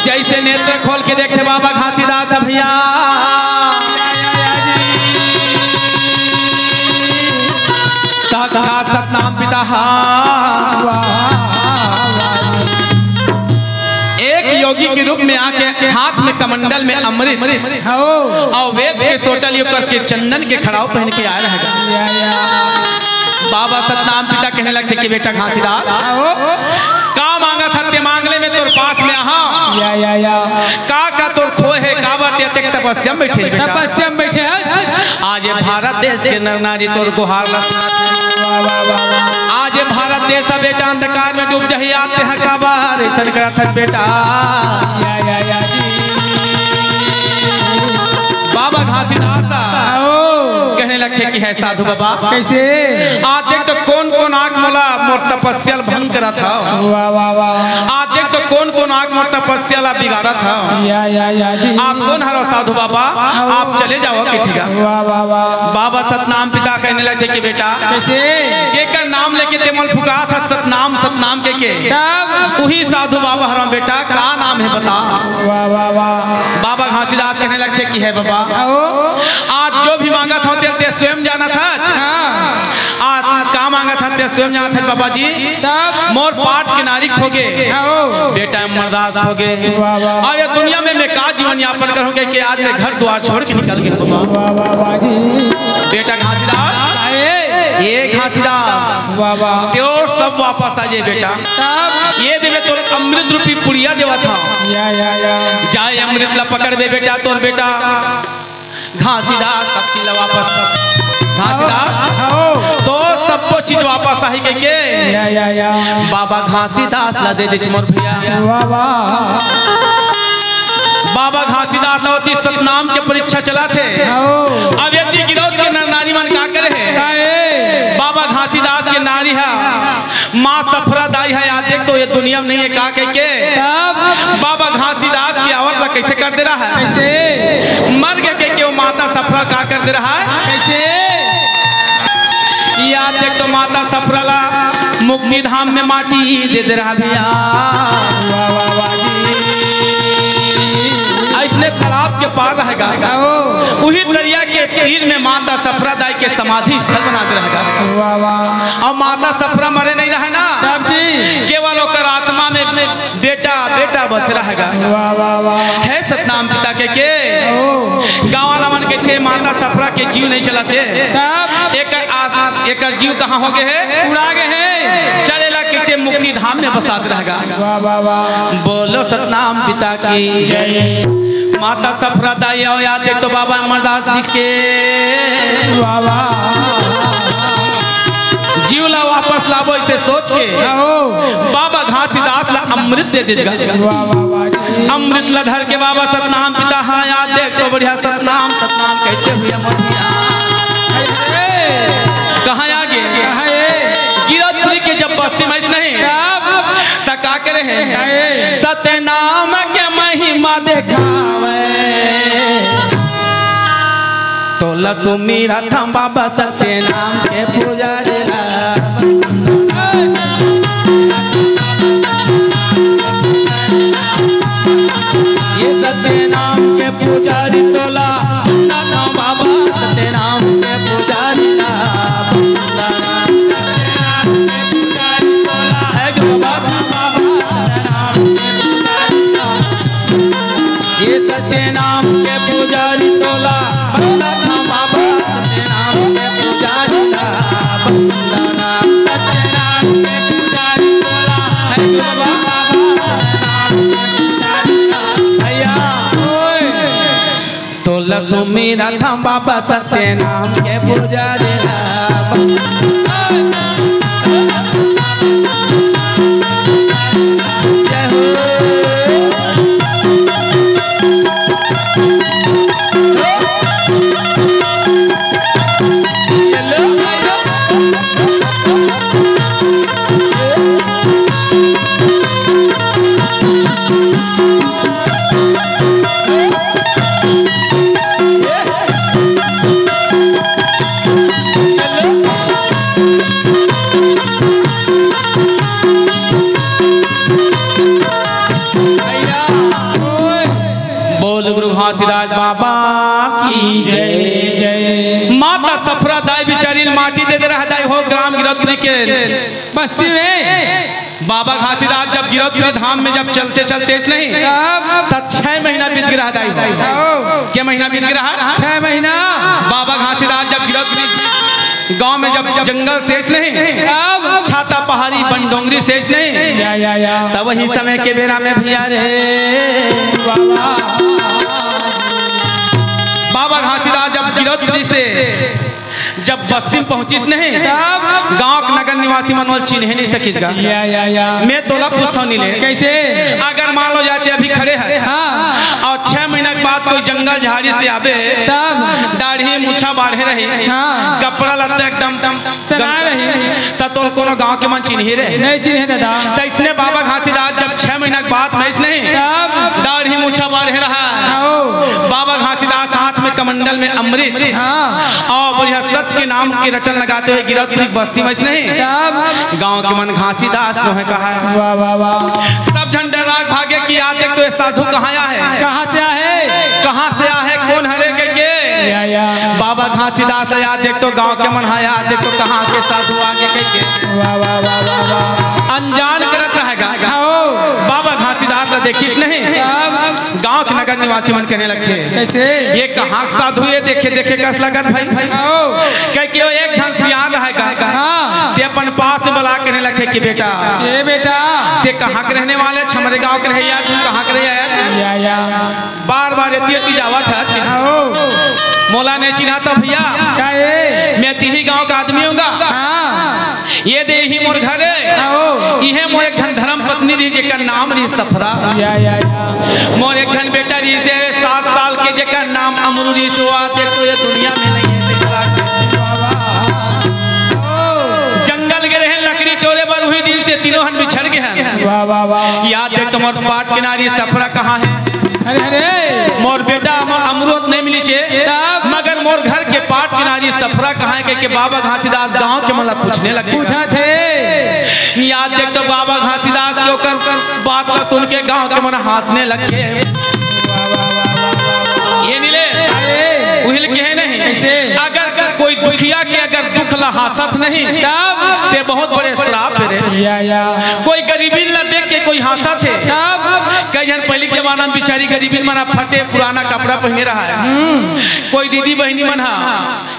जैसे नेत्र खोल के देखे बाबा घासीदास भैया साक्षात सतनाम पिता। योगी के रूप में आके हाथ में कमंडल में अमृत और वेद के सोटल युग करके चंदन के खड़ाव पहन के आया रहेगा। बाबा सतनाम पिता कहने लगते कि बेटा घासीदास का मांगा था ते मांगले में तोर पास में आहा का तोर खोए है कावट तपस्या में बैठे आज भारत देश के नर नारी तोर गुहार। आज भारत देश सब बेटा अंधकार में डूब जाही आते हैं कबार ऐसा करा था बेटा। बाबा घासीदास कहने लगे कि है साधु बाबा कैसे आज देख तो कौन कौन आग मोला मोर तपस्या भंग करा था। आज देख तो कौन कौन आग मोर तपस्या ला बिगाड़ा था। आप कौन हरो साधु बाबा आप चले जाओ किठिया। बाबा सतनाम पिता कहने लगे कि बेटा जेकर नाम लेके तेमल फुका था सतनाम सतनाम के वही साधु बाबा हरो बेटा का नाम है बता। बाबा घासीदास कहने लगे कि है बाबा आज जो भी मांगा था तेरे स्वयं जाना था। आज का मांगा था तेरे स्वयं जाना था बाबा जी। मोर पाठ किनारी खोगे बेटा मरदास हो गए और ये दुनिया में मैं का जीवन यापन करूंगे कि आज मैं घर द्वार छोड़ के निकल गया बाबा जी। बेटा घासीदास ये घासीदास त्योर सब वापस आ जाए बेटा। ये देवे तोर अमृत रूपी पुड़िया देवा था जाए अमृत ला पकड़ दे बेटा तोर बेटा घासीदास सब वापस घासीदास तो सबको चीज वापस आई के बाबा घासीदास ला दे मोर भैया। बाबा घासीदास लौती सतनाम के परीक्षा चला थे अब यदि गिरोध के नर नारी मन का करे है। बाबा घासीदास के नारी है माँ सफरा दाई है आज देख तो ये दुनिया में नहीं है का के बाबा घासीदास की आवत ला कैसे कर दे रहा है मर गए के वो माता सफरा का कर दे रहा है कैसे। ये आज देख तो माता सफरा ला मुक्ति धाम में माटी दे दे रहा भैया। इसने तालाब के पार रहेगा वही दरिया के तीर में माता सफरा दाई के समाधि स्थल बना के रहेगा। और माता सफरा मरे नहीं रहे ना केवल होकर आत्मा में बेटा बेटा बस रहेगा है सतनाम पिता के गाँव लमन के थे माता सफरा के जीव नहीं चलाते एक जीव कहाँ हो गए है उड़ा गए है चलेला कितने मुक्ति धाम में बसात रहेगा। बोलो सतनाम पिता की जय। माता सफरा दाई हो याद तो बाबा अमर दास जी के जीव ला वापस लाबो इसे सोच के बाबा घासीदास ला अमृत दे देगा। अमृत ला धर के बाबा सतनाम पिता हाँ याद देख तो बढ़िया सतनाम सतनाम कहते हुए कहाँ आगे गिरोधपुरी के जब बस्ती में नहीं तका करे हैं सतनाम के महिमा देखावे तो लसु मीरा था बाबा सतनाम के पुजारी ये सतनाम के पुजारी तोला बाबा सतनाम के पुजारी सतनाम के पुजारी तोला बाबा सतनाम के पुजारी सतनाम के पुजारी तोला तोला सुमीरा था बाबा सतनाम के पुजारी माता सफरा दाई बिचारी माटी दे दे रहा दाई हो ग्राम गिरौदपुरी के बस्ती में। बाबा घासी दास जब गिरौदपुरी धाम में जब चलते चलते नहीं तब 6 महीना बीत गया दाई। क्या महीना बीत गया? 6 महीना। बाबा घासी दास जब गिरौदपुरी गांव में जब जंगल शेष नहीं छाता पहाड़ी बन डोंगरी शेष नहीं तब वही समय के बेरा में भैया रे बाबा घासी दास जब गिरौदपुरी से जब बस्ती में पहुंचिस नहीं गांव के नगर निवासी मनोज चिन्ह नहीं सकिसगा। मैं तोला पूछता नहीं ले कैसे अगर मान लो जाते अभी खड़े हैं और 6 महीना के बाद कोई जंगल झाड़ी से आवे तब दाढ़ी मूछा बाढ़े रहे कपड़ा लत्ता एकदम सनाए रहे त तोल कोनो गांव के मन चिन्ह रहे नहीं चिन्ह दादा। त इसने बाबा घासी दास जब 6 महीना के बाद मैस नहीं तब दाढ़ी मूछा बाढ़े रहा बाबा घासी दास हाथ में कमंडल में अमृत और बढ़िया सत्य के नाम की रटन लगाते हुए गिरौदपुरी बस्ती में नहीं गांव के मन घासी दास तो है कहा सब झन डराग भागे की आते तो ये साधु कहाँ आया है कहाँ से आया है कौन हरे के बाबा घासी दास याद देख तो गांव के मन हाया देख तो कहाँ के साधु आगे के अनजान करत रहेगा। बाबा घासी दास देखिस नहीं गांव के नगर निवासी मन कहने लगते कैसे ये कहाँ साधु ये देखे देखे कस लगत भाई कह के वो एक झंसियाँ रहेगा ते अपन पास बुला कहने लगते कि बेटा ये बेटा ते कहाँ के रहने वाले छमरे गाँव के रहे यार तुम कहाँ के रहे यार बार बार इतनी जावा था मोला ने चिन्हा तो भैया मैं तिही गांव का आदमी हूँ ये दे ही मोर घर है मोर एक झन धर्म पत्नी रही जेका नाम रही सफरा मोर एक झन बेटा रही से 7 साल के जेका नाम अमरू रही तो आते तो ये दुनिया में नहीं है जंगल के रहे लकड़ी टोले पर वही दिन से तीनों हन बिछड़ गए हैं याद है तुम्हारे पाट किनारी सफरा कहाँ है मोर बेटा मोर अमरूद नहीं मिली चे मगर मोर घर के पाट किनारी सफरा कहाँ है के बाबा घासीदास गाँव के मतलब पूछने लगे पूछा थे याद देख तो बाबा घासीदास के बात का सुन के गाँव के मन हंसने लगे ये नीले उहिल के नहीं अगर कोई दुखिया के अगर दुख ला हासत नहीं ते बहुत बड़े श्राप कोई गरीबी ला देख के कोई हासा थे कई जन पहले जमाना में बिचारी गरीबी मना फटे पुराना कपड़ा पहने रहा है कोई दीदी बहनी मन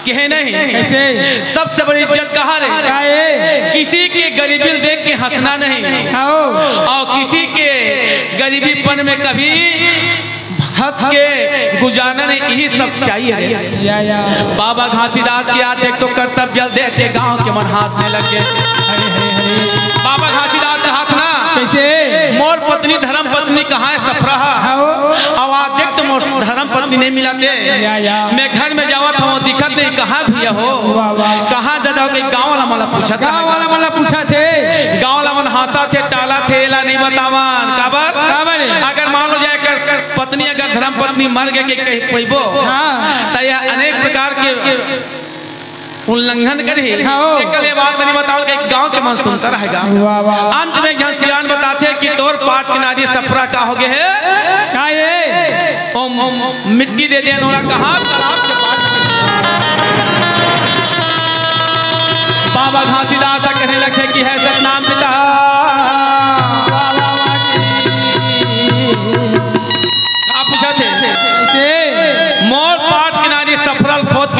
कहे नहीं सबसे बड़ी इज्जत कहा रहे किसी के गरीबी देख के हंसना नहीं और किसी के गरीबीपन में कभी हंस के गुजारना ने यही सब चाहिए। बाबा घासीदास की याद देख तो कर्तव्य देख के गांव के मन हंसने लगे। बाबा घासीदास का हाथ ना कैसे मोर पत्नी धर्म पत्नी कहाँ है सफरा और आज देख तो मोर धर्म पत्नी नहीं मिला थे मैं घर में जावा था वो दिक्कत नहीं कहाँ भैया हो कहाँ दादा के गाँव वाला माला पूछा थे गाँव वाला मन हंसा थे टाला थे ला नहीं बतावन काबर अगर मान लो जाए पत्नी अगर धर्म पत्नी मर गए के कहीं पैबो तो यह अनेक प्रकार के उल्लंघन करे ये बात नहीं बताओ कि गांव के मन सुनता रहेगा। अंत में जहाँ सियान बताते कि तोर पाट किनारी सफरा का हो गए है ओम ओम मिट्टी दे देने वाला कहा बाबा घासीदास कहने लगे कि है सतनाम पिता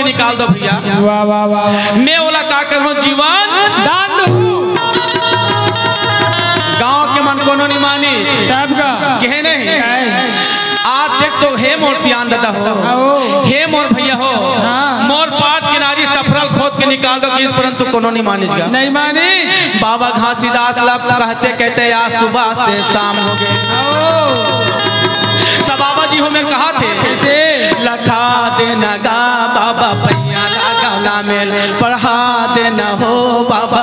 निकाल दो भैया मैं ओला का करूं जीवन दान गांव के मन को नहीं मानी कहे नहीं आज देख तो हे मोर सियान दादा हो हे मोर भैया हो मोर पाट किनारी सफरल खोद के निकाल दो किस परंतु कोनो नहीं मानिसगा नहीं मानी। बाबा घासीदास लाभ कहते कहते आज सुबह से शाम हो गए तब बाबा जी हमें कहा थे कैसे लखा देना गा बाबा पैया गाना मेल पढ़ा देना हो बाबा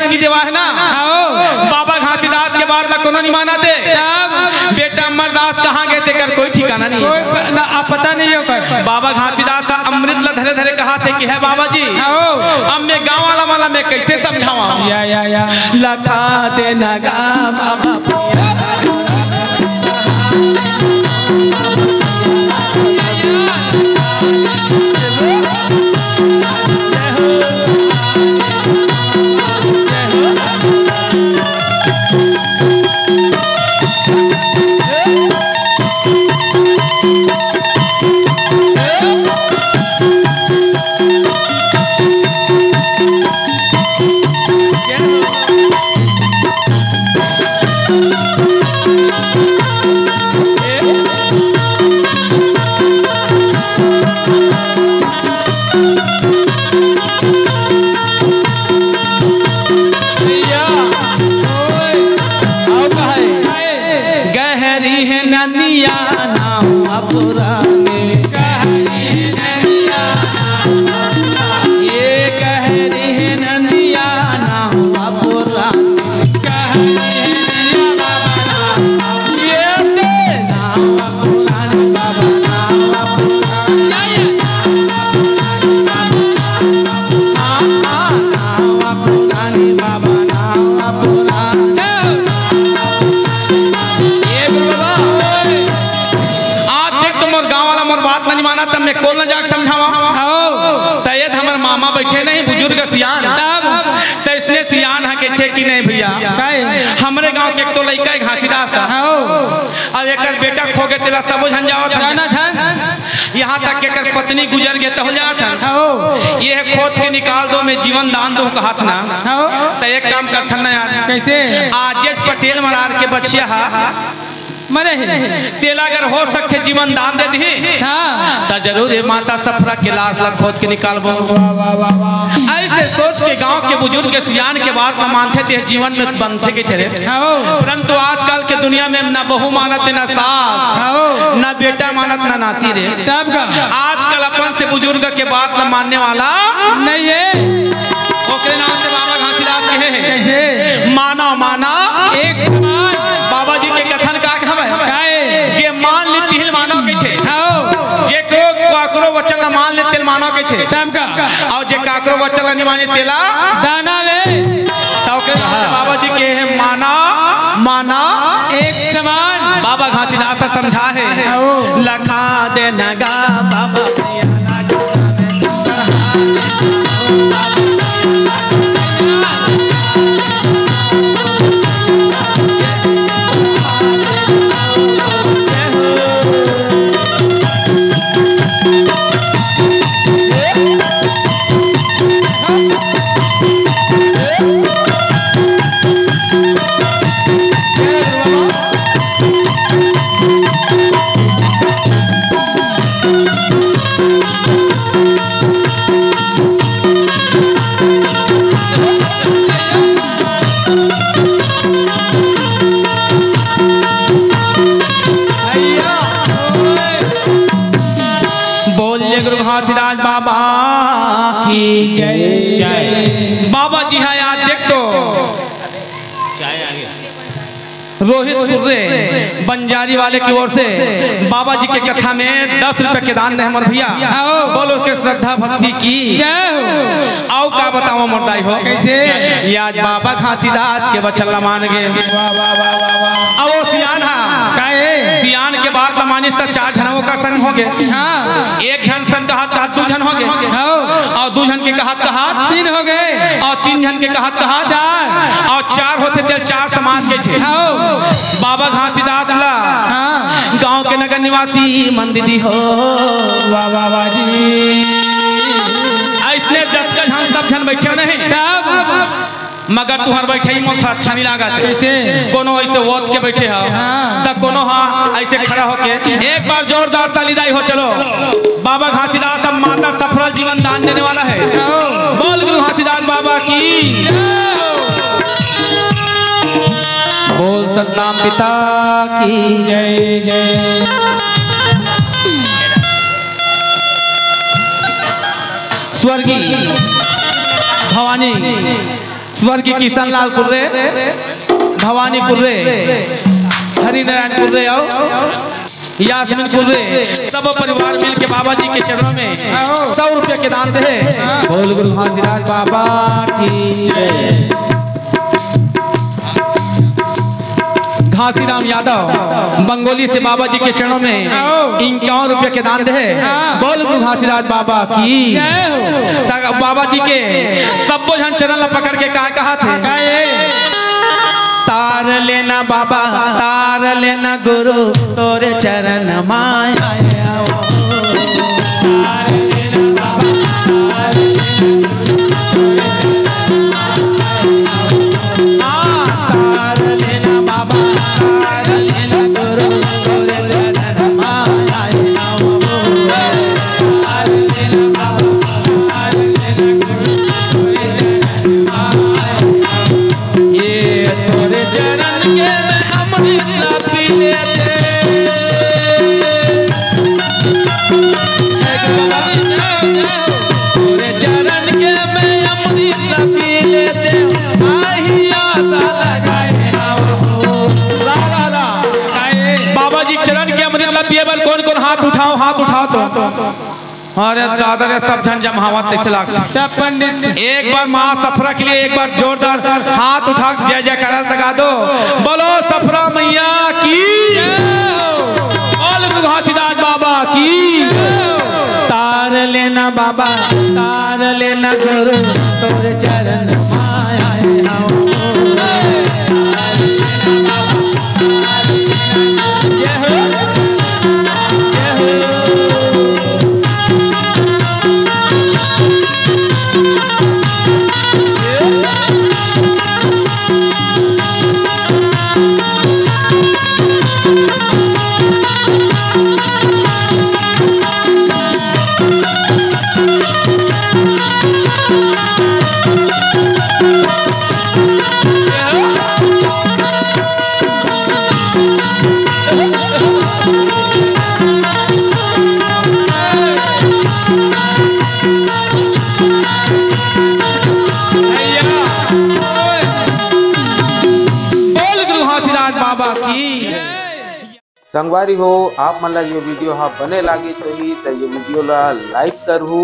मिट्टी देवा है ना, बाबा घासीदास के बाद कोनो नहीं माना थे। बेटा अमर दास कहाँ गए थे कर कोई ठिकाना नहीं है, पता नहीं है। बाबा घासीदास का अमृत ला धरे धरे कहा थे कि है बाबा जी अब मैं गाँव वाला माला मैं कैसे समझावा, लखा देना यहाँ तक के कर पत्नी गुजर गए तो ये खोद के निकाल दो मैं जीवन दान दो कहा था ना, तो एक काम कर था ना यार कैसे आज पटेल मरार के बच्चिया मरे तेला अगर हो सकते जीवन दान दे दी तो जरूर ये माता सफरा के लाश ला खोद के निकालबो। ऐसे सोच के गांव के बुजुर्ग के सियान के बात न मानते थे जीवन में बनते के चले, परंतु आजकल के दुनिया में ना बहू मानत ना सास ना बेटा मानत ना नाती रे, आजकल अपन से बुजुर्ग के बात न मानने वाला नहीं है। ओकरे नाम से बाबा घासीदास कहे कैसे माना माना एक समान, बाबा जी के कथन का जे मान लेती है मानव के थे, जे को काकरो वचन न मान लेते मानव के थे और जे काकरो वचन न माने तेला दाना रे। तो के बाबा जी के है माना माना एक समान, बाबा घासीदास समझा है लखा दे नगा बाबा रोहित कुर्रे बंजारी वाले की ओर से बाबा जी के कथा में 10 रुपए के दान दे हमर भैया, बोलो के श्रद्धा भक्ति की आओ का बताओ मरदाई हो कैसे याद बाबा घासीदास के वचन ला मान गए आओ सियान हा काहे सियान के बात ला मानिस त 4 जनों का संग हो गए, एक जन संग कहा 2 जन हो गए और 2 जन के कहा 3 हो गए और 3 जन के कहा 4 और 4 होते थे 4 समाज के थे। बाबा घासीदास ला गांव के नगर निवासी मंदिरी हो बाबा जी ऐसे जतका हम सब जन बैठे नहीं मगर तुहर बैठे ही मोथ अच्छा नहीं लागत कैसे कोनो ऐसे वोट के बैठे हो तब कोनो हाँ ऐसे खड़ा होके एक बार जोरदार ताली दाई हो। चलो बाबा घासीदास अब माता सफरा जीवन दान देने वाला है, बोल गुरु घासीदास बाबा की बोल सतनाम पिता की जय जय। स्वर्गीय भवानी स्वर्गीय किशन लाल कुर्रे, भवानी कुर्रे, हरिनारायण कुर्रे और यास्मीन कुर्रे सब परिवार मिल के बाबा जी के चरणों में 100 रुपये के दान दे। बोल गुरु घासीदास बाबा की जय। घासी राम यादव बंगोली से बाबा जी के चरणों में 51 रुपये के दान दे। बोल गुरु घासीदास बाबा की। बाबा जी के सब भजन चरण पकड़ के कहा थे, तार लेना बाबा तार लेना गुरु तोरे चरण माया। अरे दादा रे सब जन जमावत पंडित। एक बार माँ सफरा के लिए एक बार जोरदार हाथ उठा जय जयकार लगा दो। बोलो सफरा मैया की। बोल गुरु घासीदास बाबा की। तार लेना बाबा तार लेना गुरु तोरे चरण माया। संगवारी हो आप मन ला ये वीडियो हा बने लागे चाहिए तो ये वीडियो ला लाइक करहु,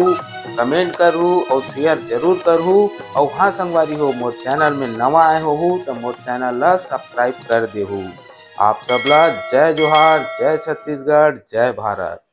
कमेंट करहु और शेयर जरूर करहु। और हाँ संगवारी हो मोर चैनल में नवा आए हो तो मोर चैनल ला सब्सक्राइब कर देहु। आप सब ला जय जोहार, जय छत्तीसगढ़, जय भारत।